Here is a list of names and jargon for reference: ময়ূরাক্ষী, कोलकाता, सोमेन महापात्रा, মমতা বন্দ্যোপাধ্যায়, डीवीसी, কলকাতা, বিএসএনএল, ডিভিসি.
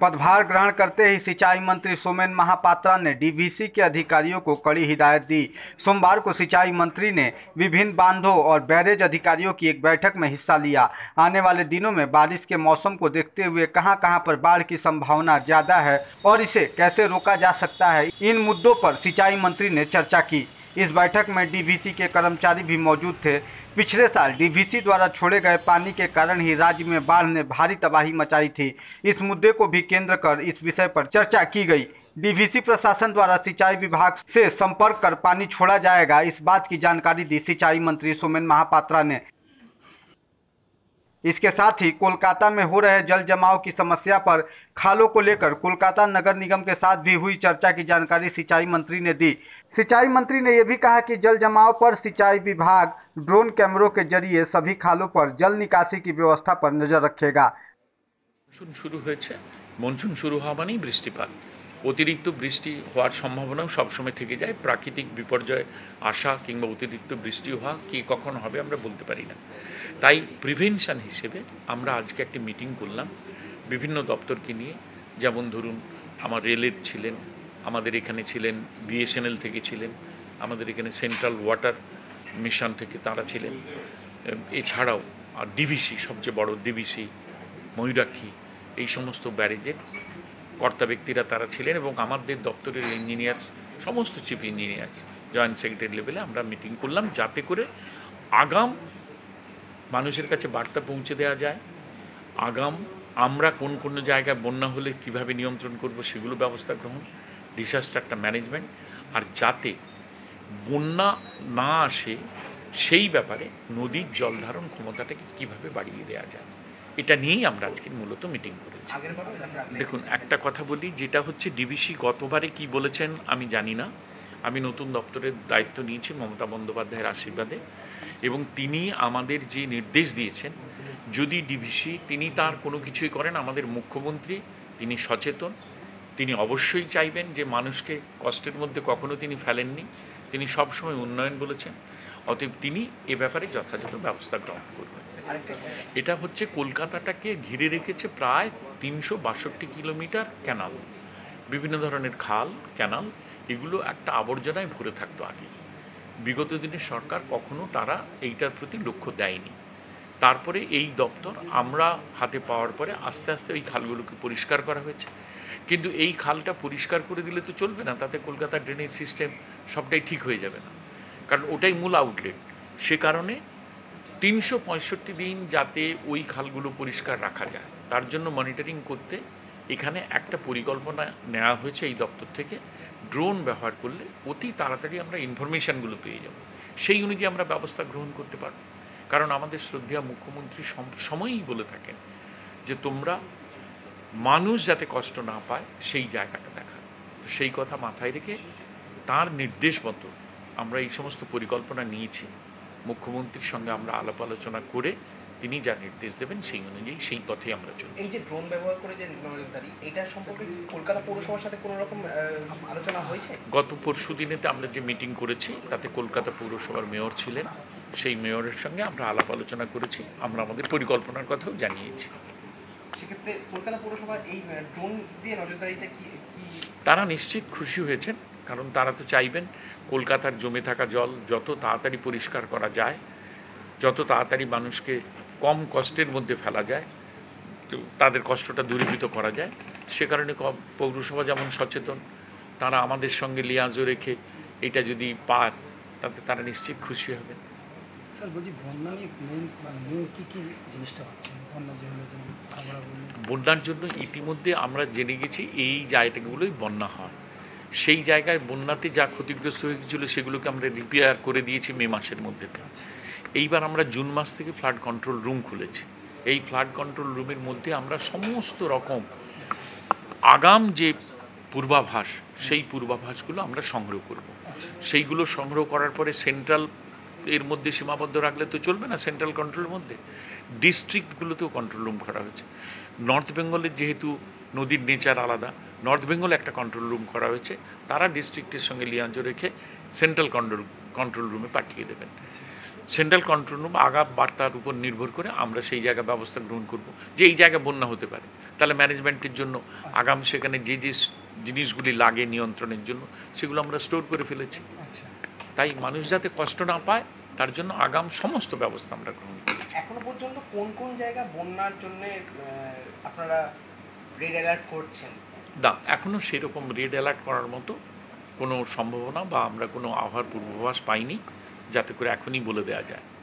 पदभार ग्रहण करते ही सिंचाई मंत्री सोमेन महापात्रा ने डीवीसी के अधिकारियों को कड़ी हिदायत दी। सोमवार को सिंचाई मंत्री ने विभिन्न बांधों और बैरेज अधिकारियों की एक बैठक में हिस्सा लिया। आने वाले दिनों में बारिश के मौसम को देखते हुए कहां-कहां पर बाढ़ की संभावना ज्यादा है और इसे कैसे रोका जा सकता है, इन मुद्दों पर सिंचाई मंत्री ने चर्चा की। इस बैठक में डीवीसी के कर्मचारी भी मौजूद थे। पिछले साल डीवीसी द्वारा छोड़े गए पानी के कारण ही राज्य में बाढ़ ने भारी तबाही मचाई थी। इस मुद्दे को भी केंद्र कर इस विषय पर चर्चा की गई। डीवीसी प्रशासन द्वारा सिंचाई विभाग से संपर्क कर पानी छोड़ा जाएगा, इस बात की जानकारी दी सिंचाई मंत्री सोमेन महापात्रा ने। इसके साथ ही कोलकाता में हो रहे जल जमाव की समस्या पर खालों को लेकर कोलकाता नगर निगम के साथ भी हुई चर्चा की जानकारी सिंचाई मंत्री ने दी। सिंचाई मंत्री ने यह भी कहा कि जल जमाव पर सिंचाई विभाग ड्रोन कैमरों के जरिए सभी खालों पर जल निकासी की व्यवस्था पर नजर रखेगा। मॉनसून शुरू हुआ मानी बृष्टिपात, अतिरिक्त बृष्टि হওয়ার সম্ভাবনাও सब समय থেকে যায়। প্রাকৃতিক বিপর্যয় আশা কিংবা অতিরিক্ত বৃষ্টি হওয়া কি কখন হবে আমরা বলতে পারি না। তাই প্রিভেনশন হিসেবে আমরা আজকে একটা মিটিং করলাম বিভিন্ন দপ্তরকে নিয়ে। যেমন ধরুন আমার রেলের ছিলেন, আমাদের এখানে ছিলেন, বিএসএনএল থেকে ছিলেন, আমাদের এখানে সেন্ট্রাল ওয়াটার মিশন থেকে তারা ছিলেন। এছাড়াও আর ডিভিসি, সবচেয়ে বড় ডিভিসি ময়ূরাক্ষী, এই সমস্ত ব্যারেজের কর্তা ব্যক্তিরা তারা ছিলেন এবং আমাদের দপ্তরের ইঞ্জিনিয়ার্স, সমস্ত চিফ ইঞ্জিনিয়ার্স জয়েন্ট সেক্রেটারি লেভেলে আমরা মিটিং করলাম, যাতে করে আগাম মানুষের কাছে বার্তা পৌঁছে দেওয়া যায়। আগাম আমরা কোন কোন জায়গায় বন্যা হলে কীভাবে নিয়ন্ত্রণ করব সেগুলো ব্যবস্থা গ্রহণ, ডিজাস্টারটা ম্যানেজমেন্ট, আর যাতে বন্যা না আসে সেই ব্যাপারে নদীর জলধারণ ক্ষমতাটাকে কীভাবে বাড়িয়ে দেওয়া যায়, এটা নিয়েই আমরা আজকে মূলত মিটিং করেছি। দেখুন, একটা কথা বলি, যেটা হচ্ছে ডিভিসি গতবারে কি বলেছেন আমি জানি না। আমি নতুন দপ্তরের দায়িত্ব নিয়েছি মমতা বন্দ্যোপাধ্যায়ের আশীর্বাদে, এবং তিনি আমাদের যে নির্দেশ দিয়েছেন, যদি ডিভিসি তিনি তার কোনো কিছুই করেন, আমাদের মুখ্যমন্ত্রী তিনি সচেতন, তিনি অবশ্যই চাইবেন যে মানুষকে কষ্টের মধ্যে কখনো তিনি ফেলেননি, তিনি সবসময় উন্নয়ন বলেছেন। অতএব তিনি এ ব্যাপারে যথাযথ ব্যবস্থা গ্রহণ করবেন। এটা হচ্ছে কলকাতাটাকে ঘিরে রেখেছে প্রায় 362 কিলোমিটার ক্যানাল, বিভিন্ন ধরনের খাল ক্যানাল, এগুলো একটা আবর্জনায় ভরে থাকতো আগে। বিগত দিনে সরকার কখনো তারা এইটার প্রতি লক্ষ্য দেয়নি। তারপরে এই দপ্তর আমরা হাতে পাওয়ার পরে আস্তে আস্তে ওই খালগুলোকে পরিষ্কার করা হয়েছে। কিন্তু এই খালটা পরিষ্কার করে দিলে তো চলবে না, তাতে কলকাতা ড্রেনেজ সিস্টেম সবটাই ঠিক হয়ে যাবে না, কারণ ওটাই মূল আউটলেট। সে কারণে 365 দিন যাতে ওই খালগুলো পরিষ্কার রাখা যায়, তার জন্য মনিটরিং করতে এখানে একটা পরিকল্পনা নেওয়া হয়েছে এই দপ্তর থেকে। ড্রোন ব্যবহার করলে অতি তাড়াতাড়ি আমরা ইনফরমেশানগুলো পেয়ে যাব, সেই অনুযায়ী আমরা ব্যবস্থা গ্রহণ করতে পারব। কারণ আমাদের শ্রদ্ধেয় মুখ্যমন্ত্রী সময়ই বলে থাকেন যে তোমরা মানুষ যাতে কষ্ট না পায় সেই জায়গাটা দেখা, তো সেই কথা মাথায় রেখে তার নির্দেশ মতো আমরা এই সমস্ত পরিকল্পনা নিয়েছি। মুখ্যমন্ত্রীর সঙ্গে আমরা আলাপ আলোচনা করে তিনি যা নির্দেশ দেবেন সেই অনুযায়ী সেই পথে আমরা চলব। এই যে ড্রোন ব্যবহার করে যে নজরদারি, এটা সম্পর্কে কলকাতা পৌরসভার সাথে কোনো রকম আলোচনা হয়েছে? গত পরশুদিনেতে আমরা যে মিটিং করেছি তাতে কলকাতা পৌরসভার মেয়র ছিলেন, সেই মেয়রের সঙ্গে আমরা আলাপ আলোচনা করেছি, আমরা আমাদের পরিকল্পনার কথাও জানিয়েছি। সেক্ষেত্রে কলকাতা পৌরসভা এই ড্রোন দিয়ে নজরদারিটা কি, তারা নিশ্চিত খুশি হয়েছেন, কারণ তারা তো চাইবেন কলকাতার জমে থাকা জল যত তাড়াতাড়ি পরিষ্কার করা যায়, যত তাড়াতাড়ি মানুষকে কম কষ্টের মধ্যে ফেলা যায়, তো তাদের কষ্টটা দূরীভূত করা যায়। সে কারণে পৌরসভা যেমন সচেতন, তারা আমাদের সঙ্গে লিয়াজও রেখে এটা যদি পার, তাতে তারা নিশ্চিত খুশি হবে। বন্যার জন্য ইতিমধ্যে আমরা জেনে গেছি এই জায়গাগুলোই বন্যা হয়। সেই জায়গায় বন্যাতে যা ক্ষতিগ্রস্ত হয়ে গিয়েছিল সেগুলোকে আমরা রিপেয়ার করে দিয়েছি মে মাসের মধ্যে। এইবার আমরা জুন মাস থেকে ফ্লাড কন্ট্রোল রুম খুলেছি। এই ফ্লাড কন্ট্রোল রুমের মধ্যে আমরা সমস্ত রকম আগাম যে পূর্বাভাস, সেই পূর্বাভাসগুলো আমরা সংগ্রহ করব। সেইগুলো সংগ্রহ করার পরে সেন্ট্রাল এর মধ্যে সীমাবদ্ধ রাখলে তো চলবে না, সেন্ট্রাল কন্ট্রোলের মধ্যে ডিস্ট্রিক্টগুলোতেও কন্ট্রোল রুম করা হয়েছে। নর্থ বেঙ্গলের যেহেতু নদীর নেচার আলাদা, নর্থ বেঙ্গলে একটা কন্ট্রোল রুম করা হয়েছে, তারা ডিস্ট্রিক্টের সঙ্গে লিয়াঞ্জ রেখে সেন্ট্রাল কন্ট্রোল রুমে পাঠিয়ে দেবেন। सेंट्रल कंट्रोल रूम आगा बार्तार ऊपर निर्भर करे आमरा सेई जायगा व्यवस्था ग्रहण करब जे एई जायगा बन्या होते पारे ताहले मैनेजमेंटेर जन्य आगाम सेखाने जे जे जिनिसगुली लागे नियंत्रणेर जन्य सेगुलो आमरा स्टोर करे फेलेछि। ताई मानुष जाते कष्ट ना पाय तार जन्य आगाम समस्त व्यवस्था आमरा ग्रहण करेछि। एखोनो पर्यन्त कोन कोन जायगा बन्यार जन्य आपनारा रेड अलर्ट करছেন না? এখনো সেরকম রেড अलर्ट করার মতো কোনো সম্ভাবনা বা আমরা কোনো আবহাওয়ার পূর্বাভাস পাইনি, যাতে করে এখনই বলে দেওয়া যায়।